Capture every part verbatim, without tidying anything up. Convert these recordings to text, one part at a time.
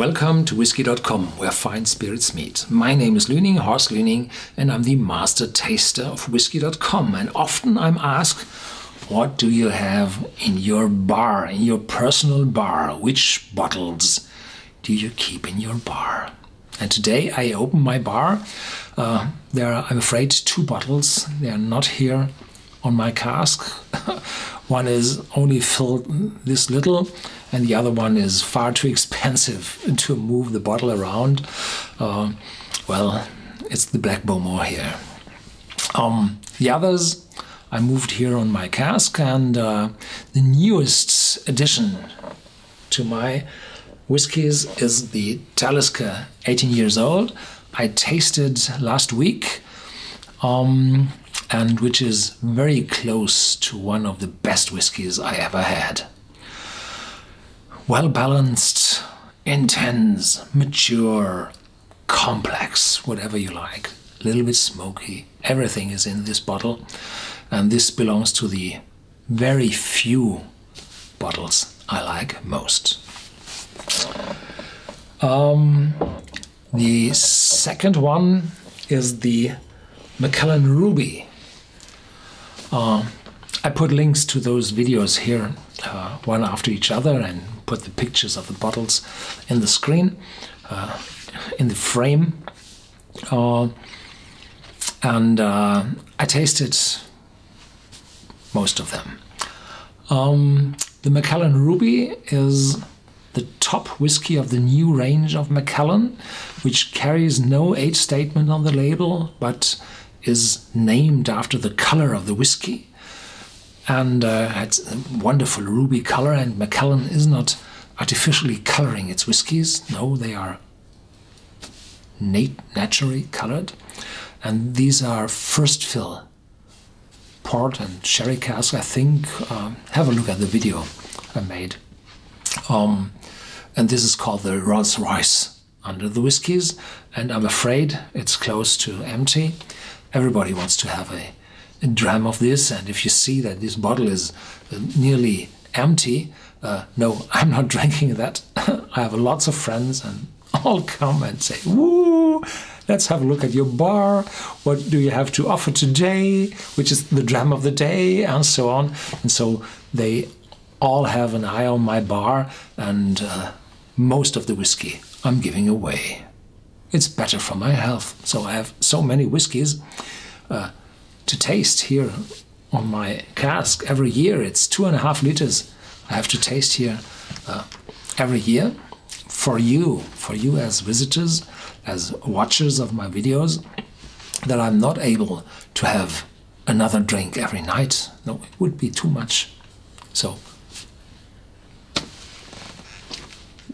Welcome to whisky dot com, where fine spirits meet. My name is Lüning Horst Lüning, and I'm the master taster of whisky dot com. And often I'm asked, what do you have in your bar, in your personal bar? Which bottles do you keep in your bar? And today I open my bar. Uh, there are, I'm afraid, two bottles. They are not here on my cask. One is only filled this little, and the other one is far too expensive to move the bottle around. Uh, well, it's the Black Bowmore here. Um, the others I moved here on my cask, and uh, the newest addition to my whiskies is the Talisker, eighteen years old. I tasted last week, um, and which is very close to one of the best whiskies I ever had. Well-balanced, intense, mature, complex, whatever you like. A little bit smoky. Everything is in this bottle. And this belongs to the very few bottles I like most. Um, the second one is the Macallan Ruby. Uh, I put links to those videos here, uh, one after each other, and put the pictures of the bottles in the screen, uh, in the frame. Uh, and uh, I tasted most of them. Um, the Macallan Ruby is the top whiskey of the new range of Macallan, which carries no age statement on the label, but is named after the color of the whiskey, and uh, it's a wonderful ruby color. And Macallan is not artificially coloring its whiskies. No, they are nat naturally colored, and these are first fill port and sherry cask, I think. Um, have a look at the video I made, um, and this is called the Rolls Royce under the whiskies, and I'm afraid it's close to empty. Everybody wants to have a, a dram of this, and if you see that this bottle is nearly empty, uh, no, I'm not drinking that. I have lots of friends, and all come and say, "Woo, let's have a look at your bar. What do you have to offer today? Which is the dram of the day?" and so on. And so they all have an eye on my bar, and uh, most of the whiskey I'm giving away. It's better for my health. So I have so many whiskies uh, to taste here on my cask every year. It's two and a half liters I have to taste here uh, every year for you, for you as visitors, as watchers of my videos, that I'm not able to have another drink every night. No, it would be too much. So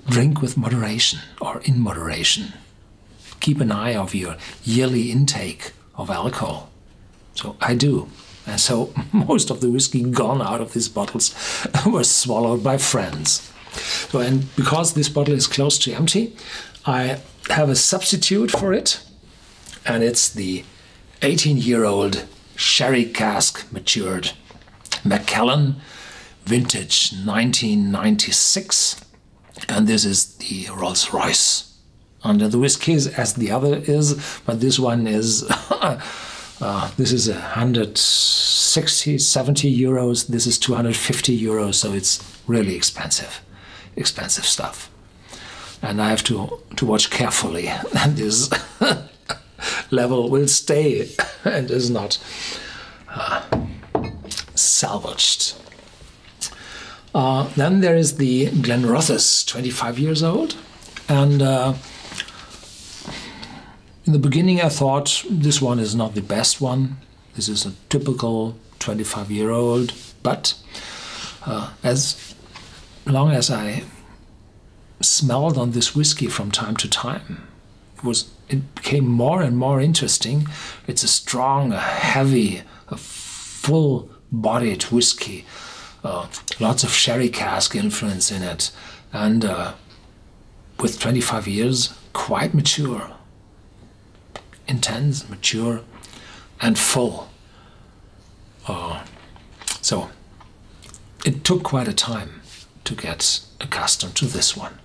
drink with moderation, or in moderation. Keep an eye of your yearly intake of alcohol. So I do. And so most of the whiskey gone out of these bottles were swallowed by friends. So, and because this bottle is close to empty, I have a substitute for it, and it's the eighteen-year-old sherry cask matured Macallan, vintage nineteen ninety-six, and this is the Rolls Royce under the whiskies, as the other is, but this one is uh, this is one hundred sixty, seventy euros, this is two hundred fifty euros, so it's really expensive, expensive stuff. And I have to, to watch carefully, and this level will stay and is not uh, salvaged. Uh, then there is the Glenrothes, twenty-five years old, and uh, in the beginning I thought this one is not the best one. This is a typical twenty-five-year-old, but uh, as long as I smelled on this whiskey from time to time, it was it became more and more interesting. It's a strong, a heavy, a full-bodied whiskey. Uh, lots of sherry cask influence in it, and uh, with twenty-five years, quite mature. Intense, mature, and full. Uh, so it took quite a time to get accustomed to this one.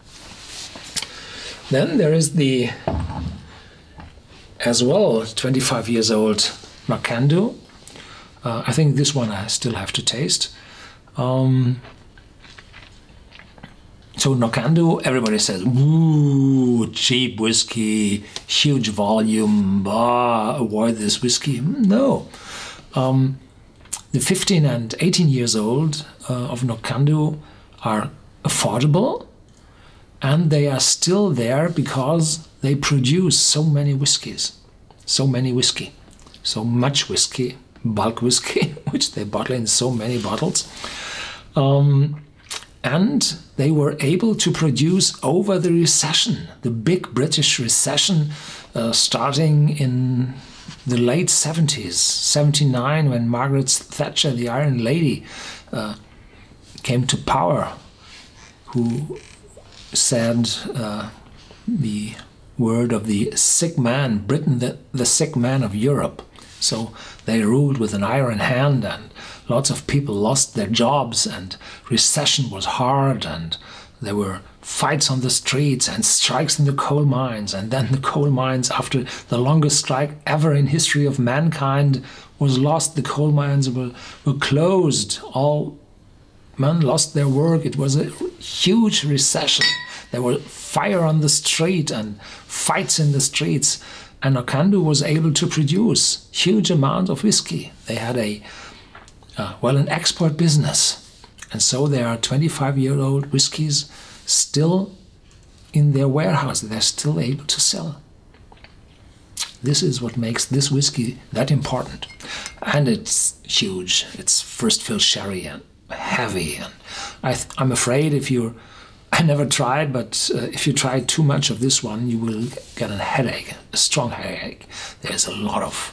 Then there is the, as well, twenty-five years old Knockando. Uh, I think this one I still have to taste. Um, so Knockando, everybody says, ooh, cheap whiskey, huge volume, bah, avoid this whiskey. No. Um, the fifteen and eighteen years old uh, of Knockando are affordable, and they are still there because they produce so many whiskies, so many whiskey, so much whiskey, bulk whiskey, which they bottle in so many bottles. Um, and they were able to produce over the recession, the big British recession, uh, starting in the late seventies, seventy-nine, when Margaret Thatcher, the Iron Lady, uh, came to power, who said uh, the word of the sick man, Britain, the, the sick man of Europe. So they ruled with an iron hand, and lots of people lost their jobs, and recession was hard, and there were fights on the streets and strikes in the coal mines. And then the coal mines, after the longest strike ever in history of mankind, was lost. The coal mines were, were closed. All men lost their work. It was a huge recession. There were fire on the street and fights in the streets. And Knockando was able to produce huge amounts of whiskey. They had a, uh, well, an export business. And so there are twenty-five-year-old whiskies still in their warehouse. They're still able to sell. This is what makes this whiskey that important. And it's huge. It's first fill sherry and heavy. And I th I'm afraid if you're, I never tried, but uh, if you try too much of this one, you will get a headache, a strong headache. There's a lot of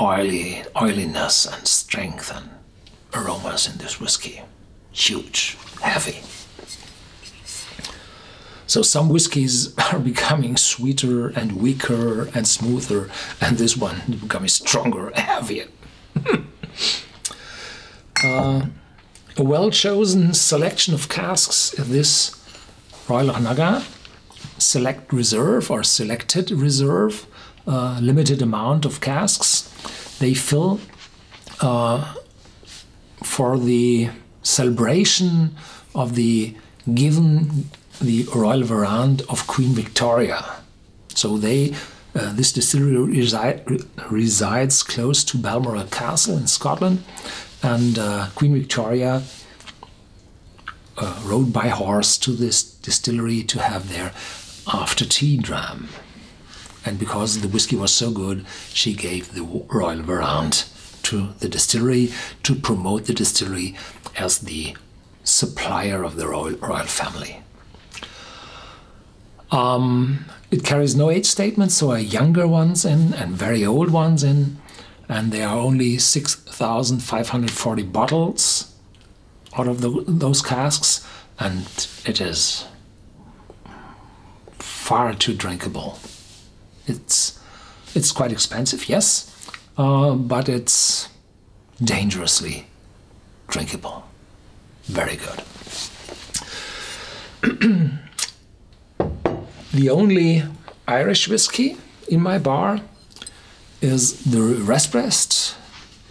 oily, oiliness and strength and aromas in this whiskey. Huge, heavy. So some whiskies are becoming sweeter and weaker and smoother, and this one is becoming stronger and heavier. uh, a well-chosen selection of casks in this Reuloch-Naga, select reserve or selected reserve, uh, limited amount of casks. They fill uh, for the celebration of the given the royal verand of Queen Victoria. So they, uh, this distillery reside, resides close to Balmoral Castle in Scotland, and uh, Queen Victoria uh, rode by horse to this distillery to have their after tea dram. And because the whiskey was so good, she gave the royal verand to the distillery to promote the distillery as the supplier of the royal, royal family. Um, it carries no age statement, so are younger ones in and very old ones in, and there are only six thousand five hundred forty bottles out of the, those casks, and it is far too drinkable. It's, it's quite expensive, yes, uh, but it's dangerously drinkable. Very good. The only Irish whiskey in my bar is the Redbreast,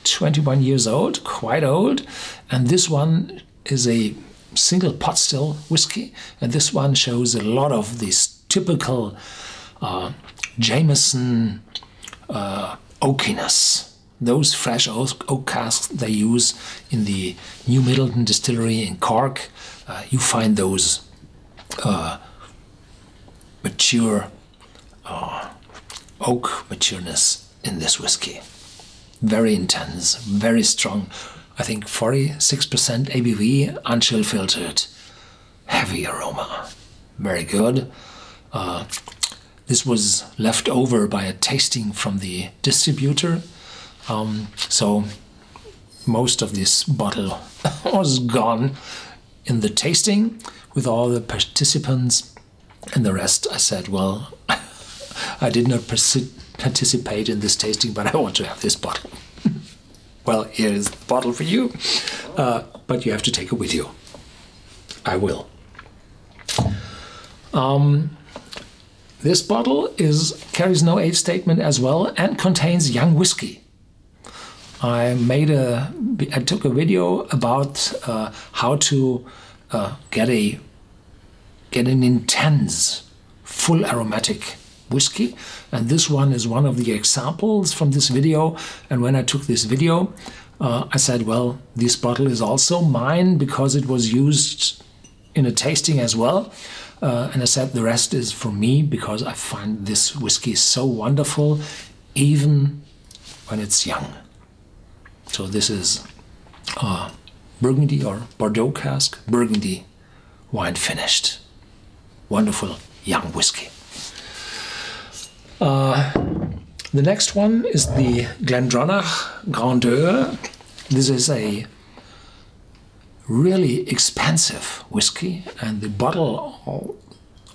twenty-one years old, quite old. And this one is a single pot still whiskey. And this one shows a lot of these typical uh, Jameson uh, oakiness. Those fresh oak, oak casks they use in the New Middleton distillery in Cork. Uh, you find those uh, mature uh, oak matureness in this whiskey. Very intense, very strong. I think forty-six percent A B V, unchill filtered, heavy aroma. Very good. Uh, this was left over by a tasting from the distributor. Um, so most of this bottle was gone in the tasting with all the participants. And the rest, I said, well, I did not participate in this tasting, but I want to have this bottle. Well, here is the bottle for you, uh, but you have to take it with you. I will. Um, This bottle is carries no age statement as well and contains young whiskey. I made a, I took a video about uh, how to uh, get a get an intense, full aromatic whiskey, and this one is one of the examples from this video. And when I took this video, uh, I said, well, this bottle is also mine because it was used in a tasting as well. Uh, and I said the rest is for me because I find this whiskey so wonderful, even when it's young. So this is uh, Burgundy or Bordeaux cask, Burgundy wine finished. Wonderful young whiskey. Uh, the next one is the Glendronach Grandeur. This is a really expensive whiskey, and the bottle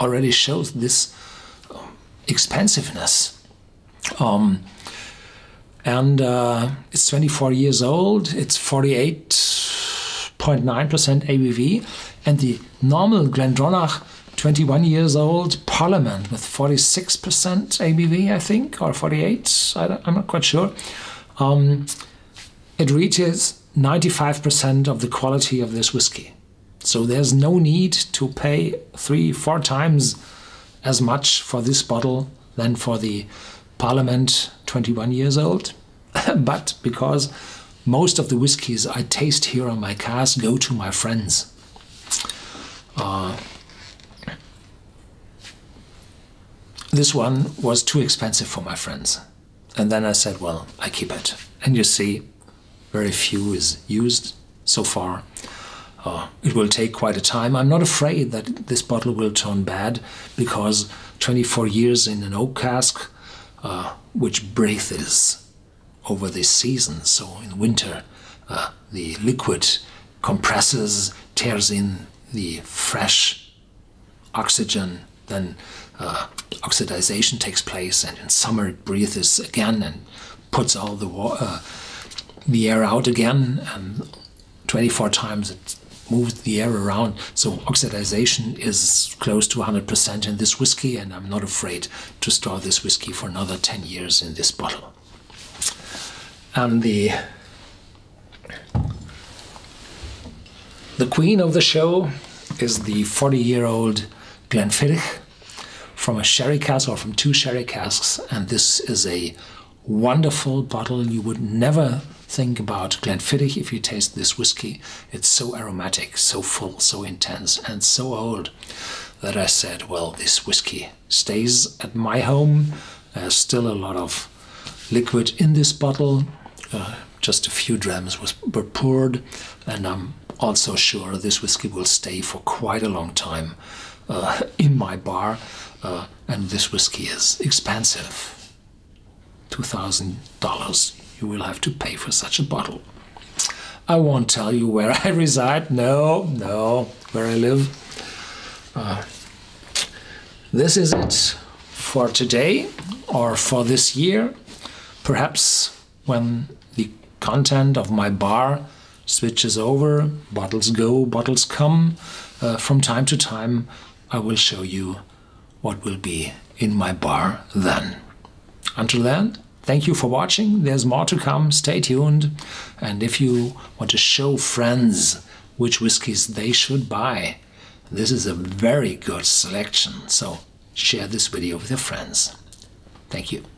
already shows this expensiveness. Um, and uh, it's twenty-four years old, it's forty-eight point nine percent A B V, and the normal Glendronach, twenty-one years old, Parliament with forty-six percent A B V, I think, or forty-eight, I I'm not quite sure. Um, it reaches ninety-five percent of the quality of this whiskey. So there's no need to pay three, four times as much for this bottle than for the Parliament, twenty-one years old. But because most of the whiskies I taste here on my cask go to my friends. Uh, This one was too expensive for my friends. And then I said, well, I keep it. And you see, very few is used so far. Uh, it will take quite a time. I'm not afraid that this bottle will turn bad because twenty-four years in an oak cask, uh, which breathes over the season. So in winter, uh, the liquid compresses, tears in the fresh oxygen, then Uh, oxidization takes place, and in summer it breathes again and puts all the wa uh, the air out again, and twenty-four times it moves the air around. So oxidization is close to one hundred percent in this whiskey, and I'm not afraid to store this whiskey for another ten years in this bottle. And the the queen of the show is the forty-year-old Glenfiddich, from a sherry cask or from two sherry casks, and this is a wonderful bottle. You would never think about Glenfiddich if you taste this whiskey. It's so aromatic, so full, so intense, and so old that I said, well, this whiskey stays at my home. There's still a lot of liquid in this bottle. Uh, just a few drams was, were poured, and I'm also sure this whiskey will stay for quite a long time uh, in my bar. Uh, and this whiskey is expensive. two thousand dollars you will have to pay for such a bottle. I won't tell you where I reside. No, no, where I live. Uh, this is it for today or for this year. Perhaps when the content of my bar switches over, bottles go, bottles come, uh, from time to time I will show you what will be in my bar then. Until then, thank you for watching. There's more to come. Stay tuned. And if you want to show friends which whiskies they should buy, this is a very good selection. So share this video with your friends. Thank you.